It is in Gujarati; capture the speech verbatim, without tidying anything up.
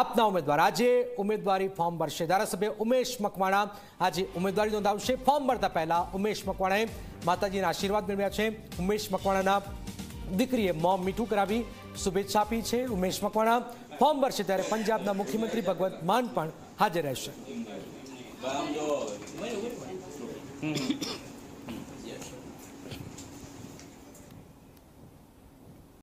આપના ઉમેદવાર આજે ઉમેદવારી ફોર્મ ભરશે। ધારાસભ્ય ઉમેશ મકવાણા આજે ઉમેદવારી નોંધાવશે। ફોર્મ ભરતા પહેલા ઉમેશ મકવાણાએ માતાજીના આશીર્વાદ મેળવ્યા છે। ઉમેશ મકવાણાના દીકરીએ મોં મીઠું કરાવી શુભેચ્છા આપી છે। ઉમેશ મકવાણા ફોર્મ ભરશે ત્યારે પંજાબના મુખ્યમંત્રી ભગવંત मान પણ હાજર રહેશે।